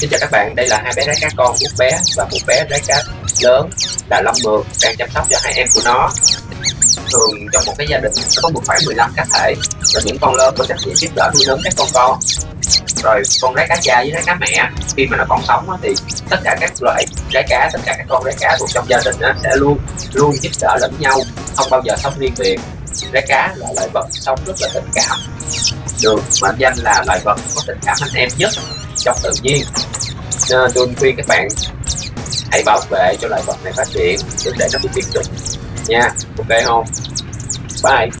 Xin chào các bạn, đây là hai bé rái cá con, một bé và một bé rái cá lớn là Long Mượt đang chăm sóc cho hai em của nó. Thường trong một cái gia đình nó có một khoảng 15 cá thể, và những con lớn có trách nhiệm giúp đỡ nuôi lớn các con con. Rồi con rái cá cha với rái cá mẹ khi mà nó còn sống thì tất cả các loại rái cá, tất cả các con rái cá thuộc trong gia đình sẽ luôn giúp đỡ lẫn nhau, không bao giờ sống riêng biệt. Rái cá là loài vật sống rất là tình cảm, được mệnh danh là loài vật có tình cảm anh em nhất trong tự nhiên, nên tôi khuyên các bạn hãy bảo vệ cho loài vật này phát triển, đừng để nó bị tuyệt chủng nha. Ok không? Bye.